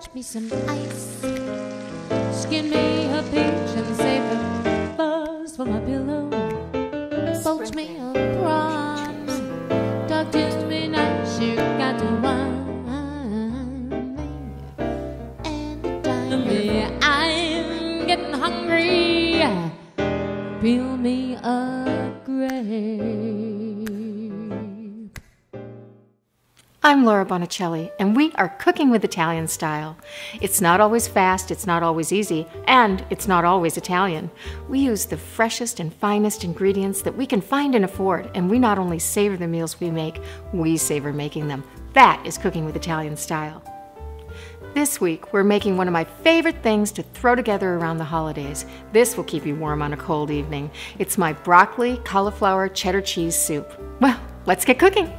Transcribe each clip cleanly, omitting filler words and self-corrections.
fetch me some ice. Skin me a peach and save a buzz for my pillow. Poach me a prawn, duck just me nice, you got to wine me and the dime me. I'm getting hungry, peel me a grape. I'm Laura Bonicelli, and we are cooking with Italian style. It's not always fast, it's not always easy, and it's not always Italian. We use the freshest and finest ingredients that we can find and afford, and we not only savor the meals we make, we savor making them. That is cooking with Italian style. This week, we're making one of my favorite things to throw together around the holidays. This will keep you warm on a cold evening. It's my broccoli, cauliflower, cheddar cheese soup. Well, let's get cooking.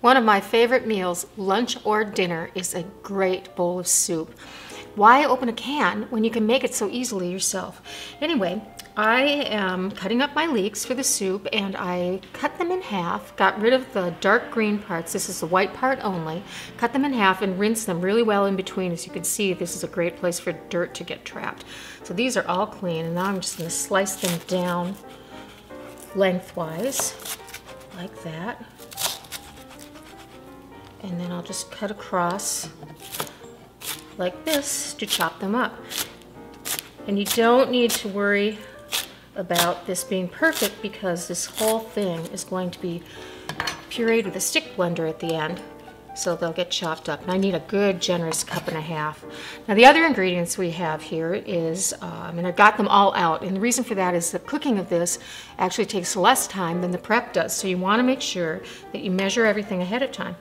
One of my favorite meals, lunch or dinner, is a great bowl of soup. Why open a can when you can make it so easily yourself? Anyway, I am cutting up my leeks for the soup, and I cut them in half, got rid of the dark green parts. This is the white part only. Cut them in half and rinse them really well in between. As you can see, this is a great place for dirt to get trapped. So these are all clean, and now I'm just gonna slice them down lengthwise, like that. And then I'll just cut across like this to chop them up. And you don't need to worry about this being perfect because this whole thing is going to be pureed with a stick blender at the end, so they'll get chopped up. And I need a good generous cup and a half. Now the other ingredients we have here is, and I've got them all out, and the reason for that is the cooking of this actually takes less time than the prep does, so you want to make sure that you measure everything ahead of time.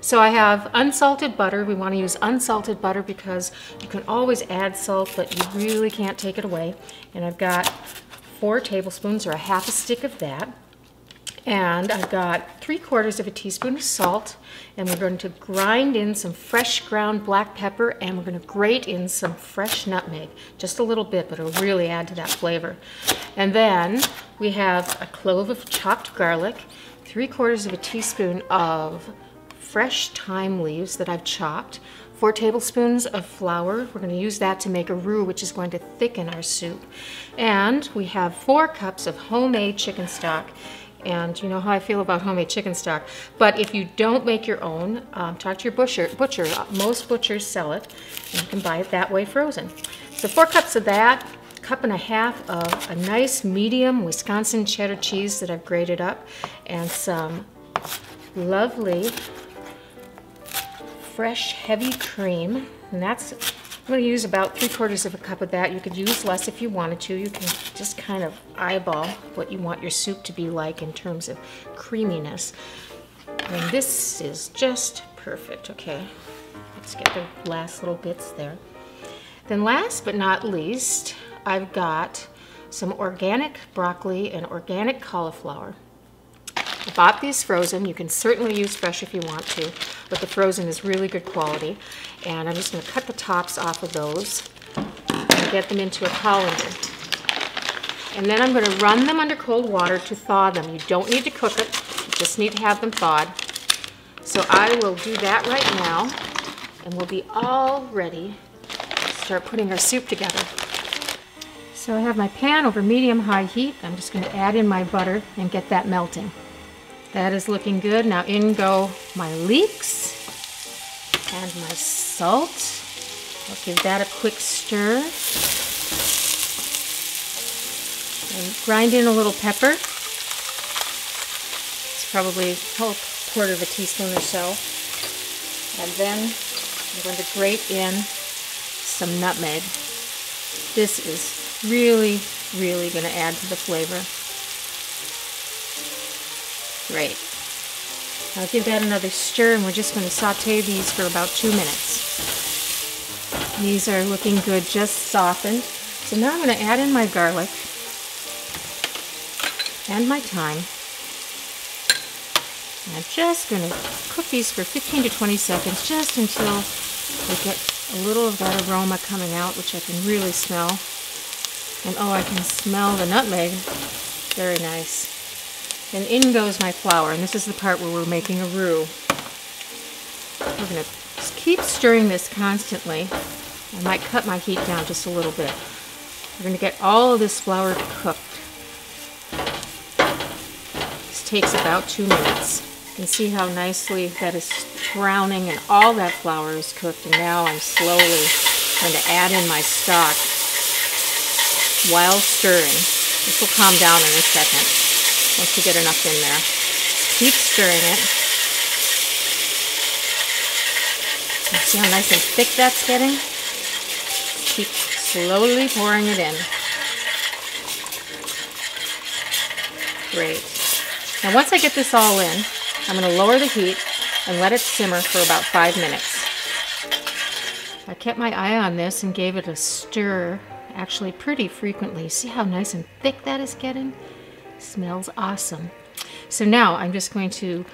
So I have unsalted butter. We want to use unsalted butter because you can always add salt, but you really can't take it away. And I've got 4 tablespoons or a half a stick of that. And I've got 3/4 of a teaspoon of salt, and we're going to grind in some fresh ground black pepper, and we're going to grate in some fresh nutmeg, just a little bit, but it'll really add to that flavor. And then we have a clove of chopped garlic, 3/4 of a teaspoon of fresh thyme leaves that I've chopped, 4 tablespoons of flour. We're going to use that to make a roux, which is going to thicken our soup. And we have 4 cups of homemade chicken stock. And you know how I feel about homemade chicken stock. But if you don't make your own, talk to your butcher. Most butchers sell it, and you can buy it that way frozen. So 4 cups of that, 1.5 cups of a nice medium Wisconsin cheddar cheese that I've grated up, and some lovely fresh heavy cream. And that's, I'm going to use about 3/4 cups of that. You could use less if you wanted to. You can just kind of eyeball what you want your soup to be like in terms of creaminess. And this is just perfect, okay? Let's get the last little bits there. Then last but not least, I've got some organic broccoli and organic cauliflower. I bought these frozen. You can certainly use fresh if you want to, but the frozen is really good quality. And I'm just going to cut the tops off of those and get them into a colander. And then I'm going to run them under cold water to thaw them. You don't need to cook it, you just need to have them thawed. So I will do that right now, and we'll be all ready to start putting our soup together. So I have my pan over medium-high heat. I'm just going to add in my butter and get that melting. That is looking good. Now in go my leeks and my salt. I'll give that a quick stir. And grind in a little pepper. It's probably a whole 1/4 teaspoon or so. And then I'm going to grate in some nutmeg. This is really, really going to add to the flavor. Great. I'll give that another stir, and we're just going to saute these for about 2 minutes. These are looking good, just softened. So now I'm going to add in my garlic and my thyme. And I'm just going to cook these for 15 to 20 seconds, just until they get a little of that aroma coming out, which I can really smell. And oh, I can smell the nutmeg. Very nice. And in goes my flour, and this is the part where we're making a roux. We're going to Just keep stirring this constantly. I might cut my heat down just a little bit. We're going to get all of this flour cooked. This takes about 2 minutes. You can see how nicely that is browning and all that flour is cooked. And now I'm slowly going to add in my stock while stirring. This will calm down in a second once you get enough in there. Keep stirring it. See how nice and thick that's getting? Keep slowly pouring it in. Great. Now once I get this all in, I'm going to lower the heat and let it simmer for about 5 minutes. I kept my eye on this and gave it a stir, actually pretty frequently. See how nice and thick that is getting? Smells awesome. So now I'm just going to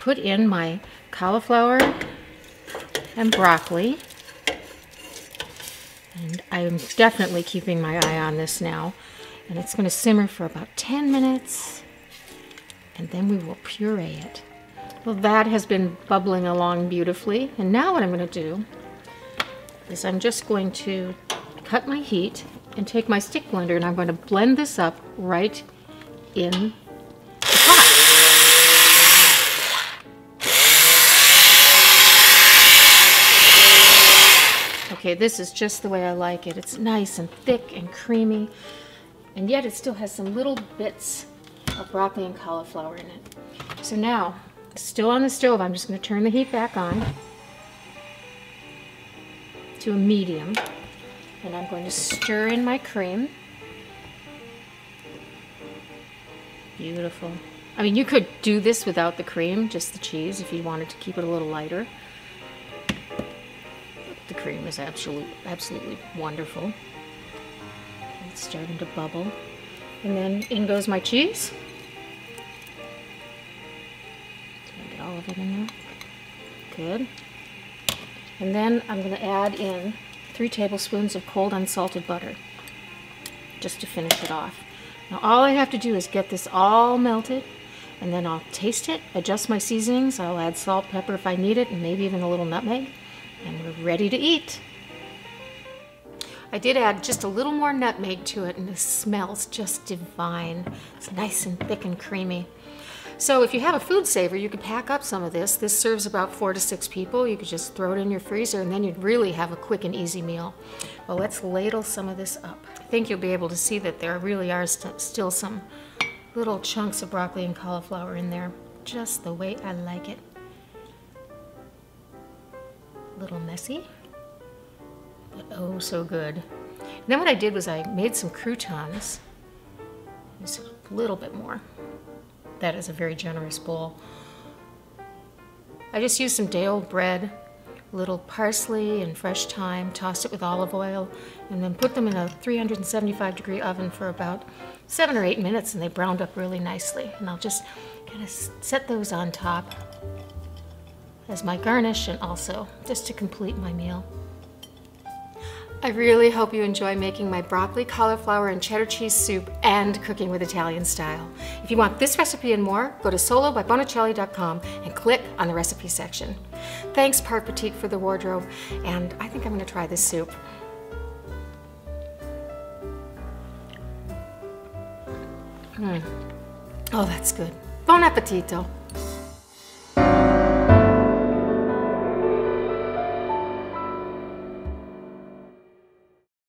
put in my cauliflower and broccoli. And I'm definitely keeping my eye on this now. And it's going to simmer for about 10 minutes. And then we will puree it. Well, that has been bubbling along beautifully. And now what I'm going to do is I'm just going to cut my heat and take my stick blender, and I'm going to blend this up right in the pot. Okay, this is just the way I like it. It's nice and thick and creamy, and yet it still has some little bits of broccoli and cauliflower in it. So now, still on the stove, I'm just going to turn the heat back on to a medium, and I'm going to stir in my cream. Beautiful. I mean, you could do this without the cream, just the cheese, if you wanted to keep it a little lighter. The cream is absolutely wonderful. It's starting to bubble. And then in goes my cheese. Did I get all of it in there? Good. And then I'm going to add in 3 tablespoons of cold unsalted butter just to finish it off. Now all I have to do is get this all melted, and then I'll taste it, adjust my seasonings. I'll add salt, pepper if I need it, and maybe even a little nutmeg, and we're ready to eat. I did add just a little more nutmeg to it, and it smells just divine. It's nice and thick and creamy. So if you have a food saver, you could pack up some of this. This serves about 4 to 6 people. You could just throw it in your freezer, and then you'd really have a quick and easy meal. Well, let's ladle some of this up. I think you'll be able to see that there really are still some little chunks of broccoli and cauliflower in there, just the way I like it. A little messy, but oh so good. And then what I did was I made some croutons, just a little bit more. That is a very generous bowl. I just used some day-old bread, a little parsley and fresh thyme, tossed it with olive oil, and then put them in a 375-degree oven for about 7 or 8 minutes, and they browned up really nicely. And I'll just kind of set those on top as my garnish, and also just to complete my meal. I really hope you enjoy making my broccoli, cauliflower, and cheddar cheese soup and Cooking with Italian Style. If you want this recipe and more, go to solobybonicelli.com and click on the recipe section. Thanks, Parc Boutique, for the wardrobe, and I think I'm going to try this soup. Oh, that's good. Buon appetito!